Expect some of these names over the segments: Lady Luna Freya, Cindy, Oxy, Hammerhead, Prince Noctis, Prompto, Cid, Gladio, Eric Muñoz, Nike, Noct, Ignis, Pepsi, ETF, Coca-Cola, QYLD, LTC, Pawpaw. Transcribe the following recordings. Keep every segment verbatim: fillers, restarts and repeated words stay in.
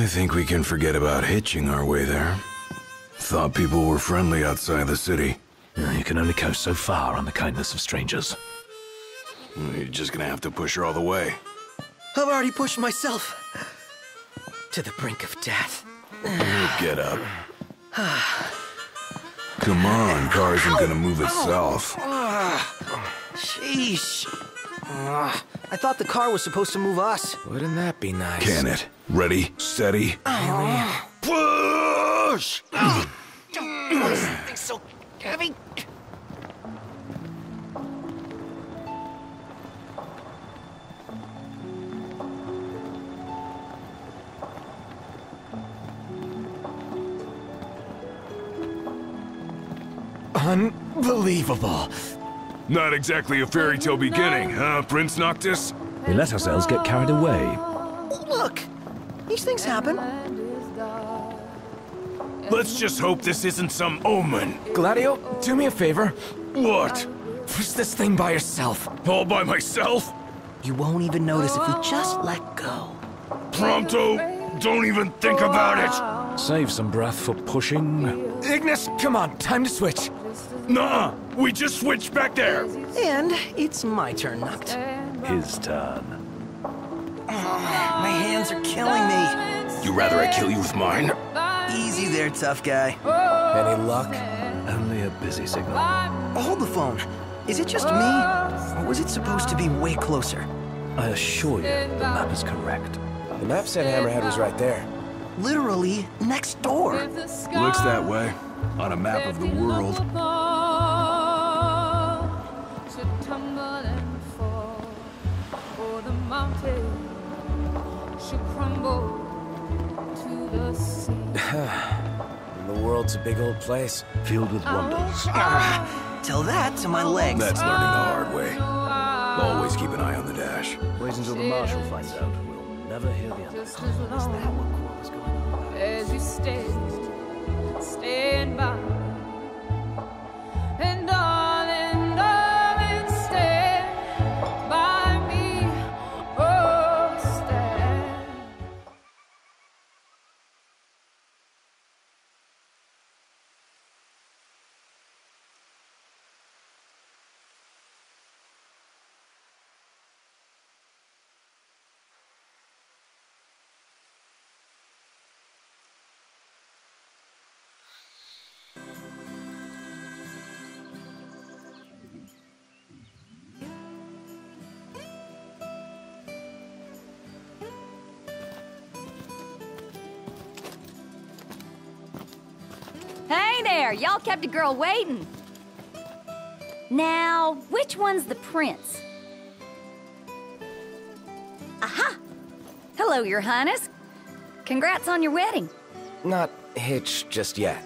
I think we can forget about hitching our way there. Thought people were friendly outside the city. You can only go so far on the kindness of strangers. You're just gonna have to push her all the way. I've already pushed myself to the brink of death. Get up. Come on, car isn't gonna move itself. Sheesh. Uh, I thought the car was supposed to move us. Wouldn't that be nice? Can it? Ready, steady. Oh. Push! Oh. Don't push something so heavy. Unbelievable. Not exactly a fairy tale beginning, huh, Prince Noctis? We let ourselves get carried away. Look, these things happen. Let's just hope this isn't some omen. Gladio, do me a favor. What? Push this thing by yourself. All by myself? You won't even notice if we just let go. Prompto, don't even think about it. Save some breath for pushing. Ignis, come on, time to switch. Nuh-uh! We just switched back there! And it's my turn, Noct. His turn. Oh, my hands are killing me. You'd rather I kill you with mine? Easy there, tough guy. Any luck? Only a busy signal. Hold the phone. Is it just me? Or was it supposed to be way closer? I assure you, the map is correct. The map said Hammerhead was right there. Literally next door. Looks that way. On a map of the world. The world's a big old place, filled with wonders. Uh, tell that to my legs. That's learning the hard way. Always keep an eye on the dash. Wait until the marshal finds out. We'll never hear the end. Is that what was going on? As you stay, stand by. And darling, darling, stand by me. Oh, stand. Hey there, y'all kept a girl waiting. Now, which one's the prince? Aha! Hello, your highness. Congrats on your wedding. Not hitched just yet.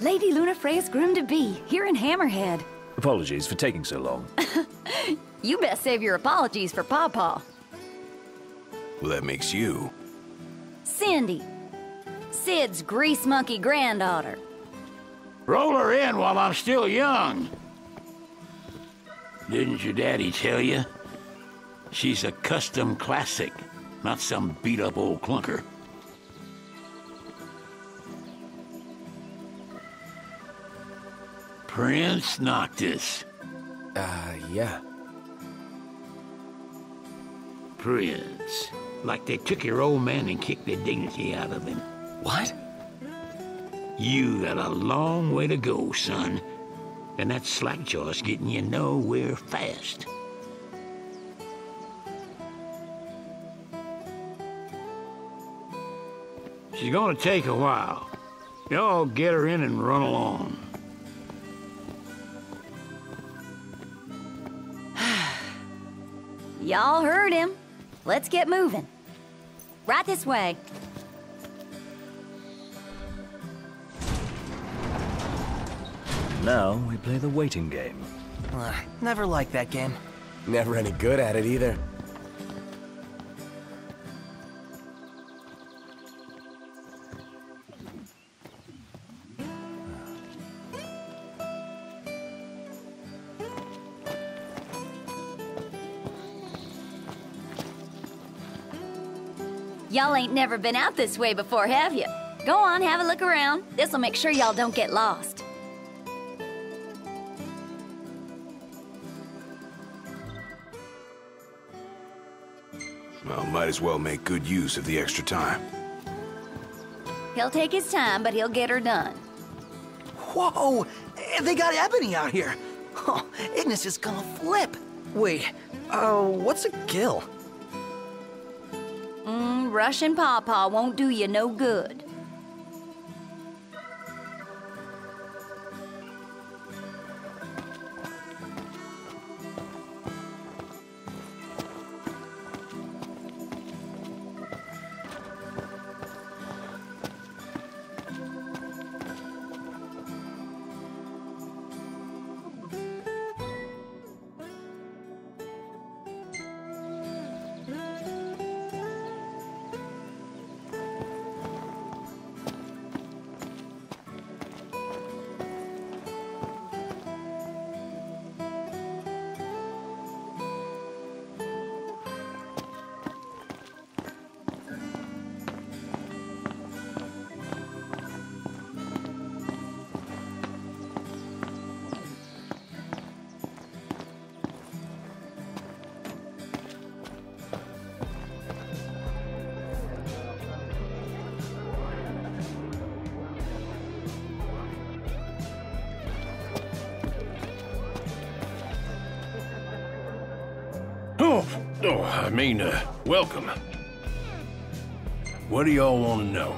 Lady Luna Freya's groom-to-be, here in Hammerhead. Apologies for taking so long. You best save your apologies for Pawpaw. Well, that makes you Cindy. Cid's grease monkey granddaughter. Roll her in while I'm still young. Didn't your daddy tell you? She's a custom classic, not some beat-up old clunker. Prince Noctis. Uh, yeah. Prince. Like they took your old man and kicked the dignity out of him. What? You got a long way to go, son. And that slack-jaw's getting you nowhere fast. She's gonna take a while. Y'all get her in and run along. Y'all heard him. Let's get moving. Right this way. Now we play the waiting game. Uh, never liked that game. Never any good at it either. Y'all ain't never been out this way before, have you? Go on, have a look around. This'll make sure y'all don't get lost. Well, might as well make good use of the extra time. He'll take his time, but he'll get her done. Whoa! They got Ebony out here! Oh, Ignis is gonna flip! Wait, uh, what's a gill? Mmm, Russian Pawpaw won't do you no good. Oh, I mean, uh, welcome. What do y'all want to know?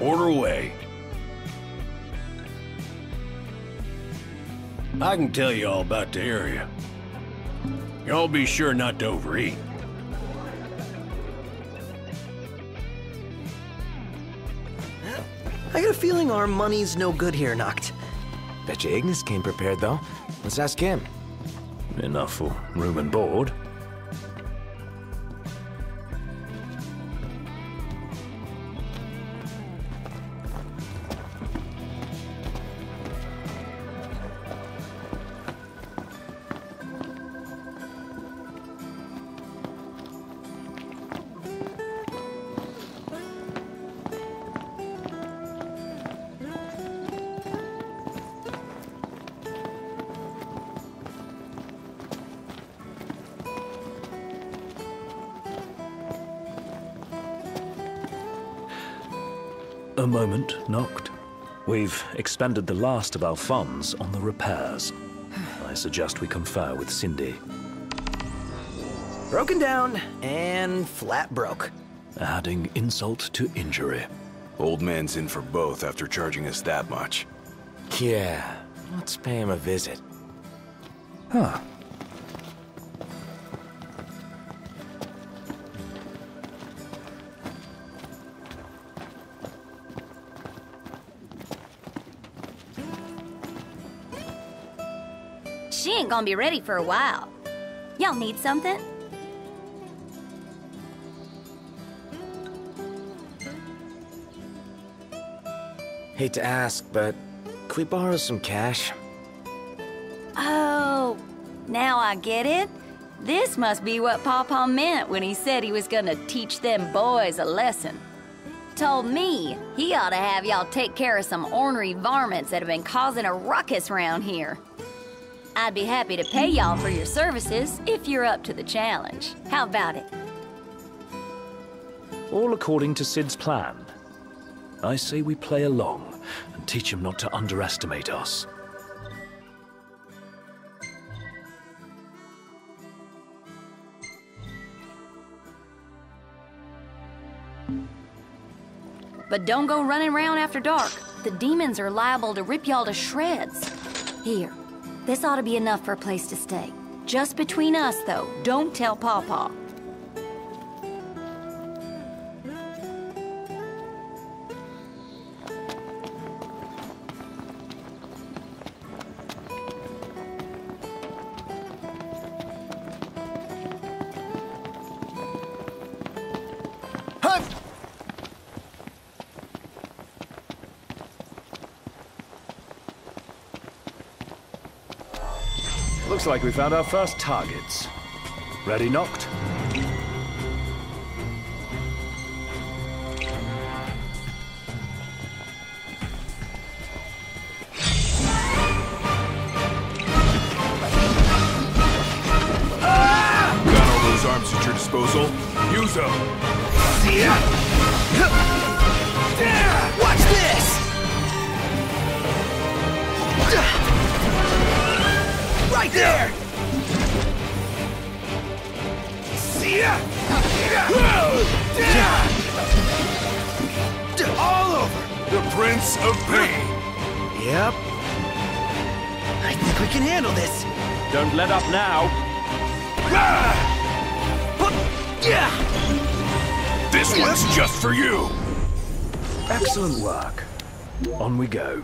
Order away. I can tell you all about the area. Y'all be sure not to overeat. I got a feeling our money's no good here, Noct. Betcha Ignis came prepared, though. Let's ask him. Enough for room and board. A moment, Noct. We've expended the last of our funds on the repairs. I suggest we confer with Cindy. Broken down and flat broke. Adding insult to injury. Old man's in for both after charging us that much. Yeah, let's pay him a visit. Huh. She ain't gonna be ready for a while. Y'all need something? Hate to ask, but could we borrow some cash? Oh, now I get it. This must be what Pawpaw meant when he said he was gonna teach them boys a lesson. Told me he ought to have y'all take care of some ornery varmints that have been causing a ruckus around here. I'd be happy to pay y'all for your services if you're up to the challenge. How about it? All according to Cid's plan. I say we play along and teach him not to underestimate us. But don't go running around after dark. The demons are liable to rip y'all to shreds. Here. This ought to be enough for a place to stay. Just between us, though. Don't tell Pawpaw. Looks like we found our first targets. Ready, Noct? Excellent work. On we go.